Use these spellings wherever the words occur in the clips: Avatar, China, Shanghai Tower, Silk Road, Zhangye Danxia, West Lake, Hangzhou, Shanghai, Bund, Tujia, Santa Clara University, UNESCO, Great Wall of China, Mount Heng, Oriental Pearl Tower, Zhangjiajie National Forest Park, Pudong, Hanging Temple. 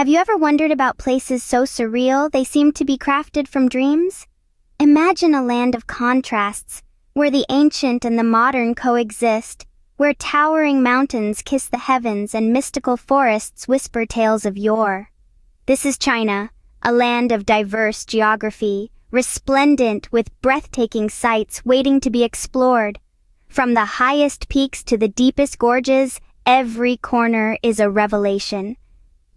Have you ever wondered about places so surreal they seem to be crafted from dreams? Imagine a land of contrasts, where the ancient and the modern coexist, where towering mountains kiss the heavens and mystical forests whisper tales of yore. This is China, a land of diverse geography, resplendent with breathtaking sights waiting to be explored. From the highest peaks to the deepest gorges, every corner is a revelation.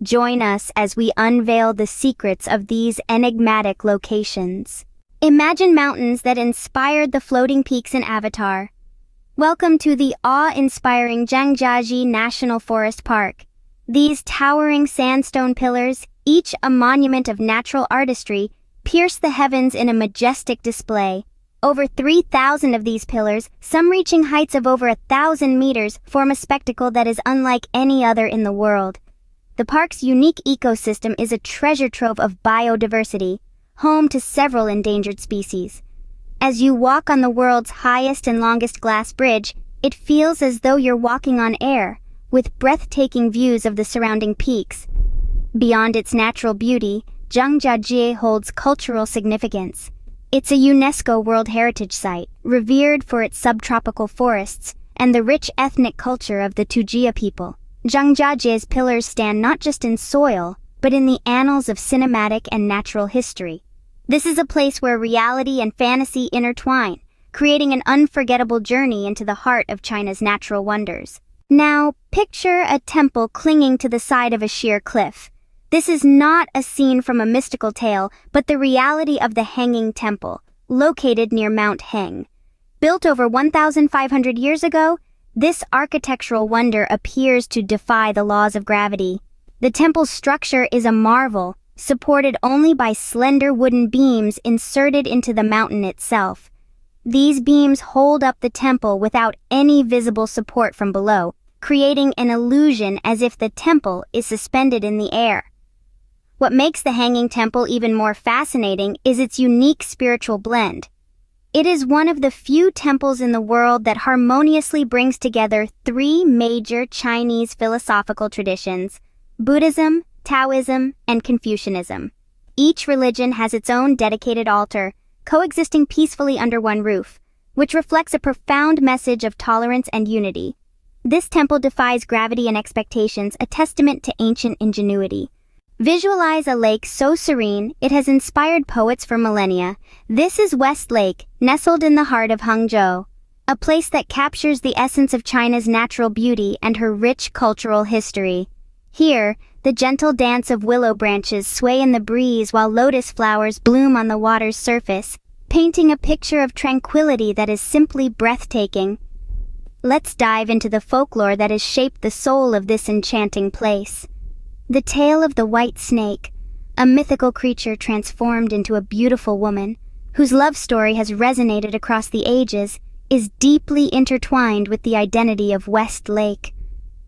Join us as we unveil the secrets of these enigmatic locations. Imagine mountains that inspired the floating peaks in Avatar. Welcome to the awe-inspiring Zhangjiajie National Forest Park. These towering sandstone pillars, each a monument of natural artistry, pierce the heavens in a majestic display. Over 3,000 of these pillars, some reaching heights of over 1,000 meters, form a spectacle that is unlike any other in the world. The park's unique ecosystem is a treasure trove of biodiversity, home to several endangered species. As you walk on the world's highest and longest glass bridge, it feels as though you're walking on air, with breathtaking views of the surrounding peaks. Beyond its natural beauty, Zhangjiajie holds cultural significance. It's a UNESCO World Heritage Site, revered for its subtropical forests and the rich ethnic culture of the Tujia people. Zhangjiajie's pillars stand not just in soil, but in the annals of cinematic and natural history. This is a place where reality and fantasy intertwine, creating an unforgettable journey into the heart of China's natural wonders. Now, picture a temple clinging to the side of a sheer cliff. This is not a scene from a mystical tale, but the reality of the Hanging Temple, located near Mount Heng. Built over 1,500 years ago, this architectural wonder appears to defy the laws of gravity. The temple's structure is a marvel, supported only by slender wooden beams inserted into the mountain itself. These beams hold up the temple without any visible support from below, creating an illusion as if the temple is suspended in the air. What makes the Hanging Temple even more fascinating is its unique spiritual blend. It is one of the few temples in the world that harmoniously brings together three major Chinese philosophical traditions: Buddhism, Taoism, and Confucianism. Each religion has its own dedicated altar, coexisting peacefully under one roof, which reflects a profound message of tolerance and unity. This temple defies gravity and expectations, a testament to ancient ingenuity. Visualize a lake so serene it has inspired poets for millennia. This is West Lake, nestled in the heart of Hangzhou, a place that captures the essence of China's natural beauty and her rich cultural history. Here, the gentle dance of willow branches sway in the breeze while lotus flowers bloom on the water's surface, painting a picture of tranquility that is simply breathtaking. Let's dive into the folklore that has shaped the soul of this enchanting place. The tale of the white snake, a mythical creature transformed into a beautiful woman, whose love story has resonated across the ages, is deeply intertwined with the identity of West Lake.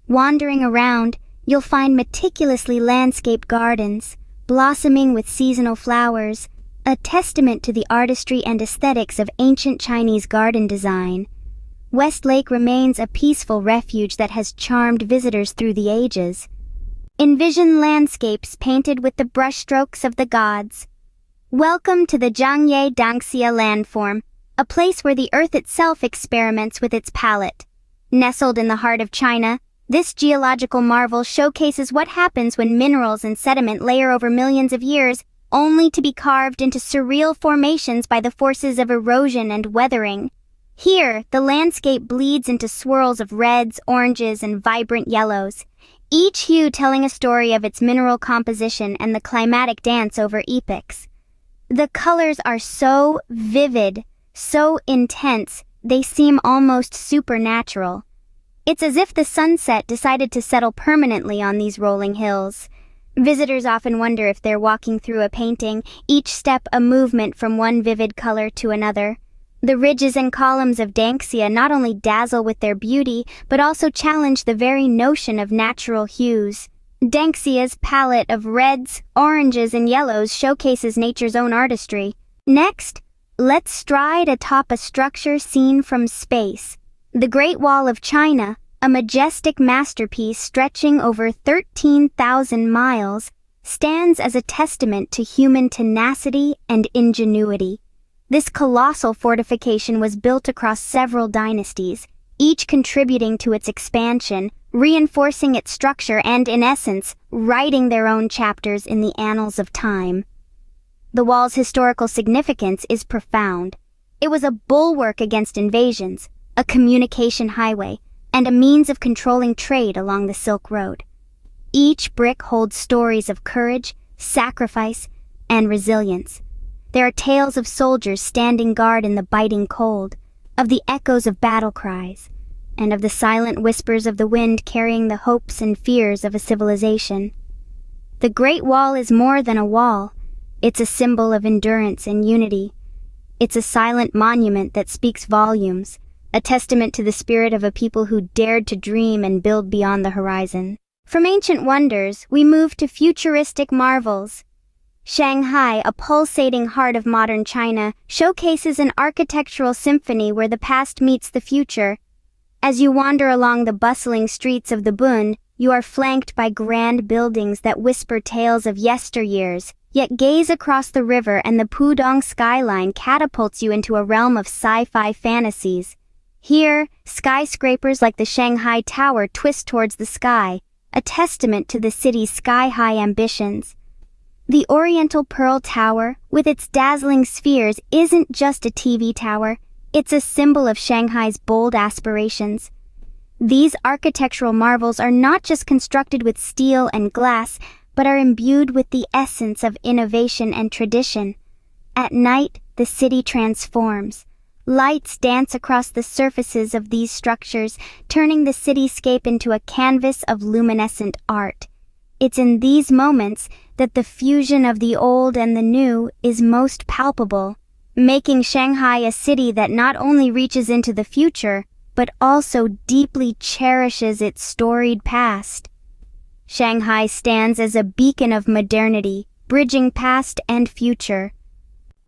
Wandering around, you'll find meticulously landscaped gardens, blossoming with seasonal flowers, a testament to the artistry and aesthetics of ancient Chinese garden design. West Lake remains a peaceful refuge that has charmed visitors through the ages. Envision landscapes painted with the brushstrokes of the gods. Welcome to the Zhangye Danxia landform, a place where the earth itself experiments with its palette. Nestled in the heart of China, this geological marvel showcases what happens when minerals and sediment layer over millions of years, only to be carved into surreal formations by the forces of erosion and weathering. Here, the landscape bleeds into swirls of reds, oranges, and vibrant yellows, each hue telling a story of its mineral composition and the climatic dance over epochs. The colors are so vivid, so intense, they seem almost supernatural. It's as if the sunset decided to settle permanently on these rolling hills. Visitors often wonder if they're walking through a painting, each step a movement from one vivid color to another. The ridges and columns of Danxia not only dazzle with their beauty, but also challenge the very notion of natural hues. Danxia's palette of reds, oranges, and yellows showcases nature's own artistry. Next, let's stride atop a structure seen from space. The Great Wall of China, a majestic masterpiece stretching over 13,000 miles, stands as a testament to human tenacity and ingenuity. This colossal fortification was built across several dynasties, each contributing to its expansion, reinforcing its structure and, in essence, writing their own chapters in the annals of time. The wall's historical significance is profound. It was a bulwark against invasions, a communication highway, and a means of controlling trade along the Silk Road. Each brick holds stories of courage, sacrifice, and resilience. There are tales of soldiers standing guard in the biting cold, of the echoes of battle cries, and of the silent whispers of the wind carrying the hopes and fears of a civilization. The Great Wall is more than a wall. It's a symbol of endurance and unity. It's a silent monument that speaks volumes, a testament to the spirit of a people who dared to dream and build beyond the horizon. From ancient wonders, we move to futuristic marvels. Shanghai, a pulsating heart of modern China, showcases an architectural symphony where the past meets the future. As you wander along the bustling streets of the Bund, you are flanked by grand buildings that whisper tales of yesteryears, yet gaze across the river and the Pudong skyline catapults you into a realm of sci-fi fantasies. Here, skyscrapers like the Shanghai Tower twist towards the sky, a testament to the city's sky-high ambitions. The Oriental Pearl Tower, with its dazzling spheres, isn't just a TV tower, it's a symbol of Shanghai's bold aspirations. These architectural marvels are not just constructed with steel and glass, but are imbued with the essence of innovation and tradition. At night, the city transforms. Lights dance across the surfaces of these structures, turning the cityscape into a canvas of luminescent art. It's in these moments that the fusion of the old and the new is most palpable, making Shanghai a city that not only reaches into the future, but also deeply cherishes its storied past. Shanghai stands as a beacon of modernity, bridging past and future.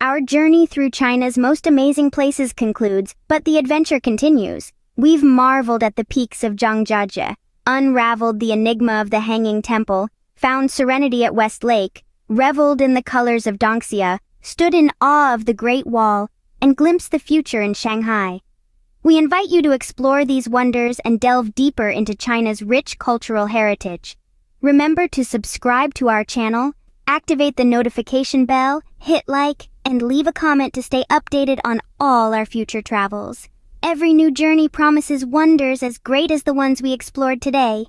Our journey through China's most amazing places concludes, but the adventure continues. We've marveled at the peaks of Zhangjiajie, unraveled the enigma of the Hanging Temple, found serenity at West Lake, reveled in the colors of Danxia, stood in awe of the Great Wall, and glimpsed the future in Shanghai. We invite you to explore these wonders and delve deeper into China's rich cultural heritage. Remember to subscribe to our channel, activate the notification bell, hit like, and leave a comment to stay updated on all our future travels. Every new journey promises wonders as great as the ones we explored today.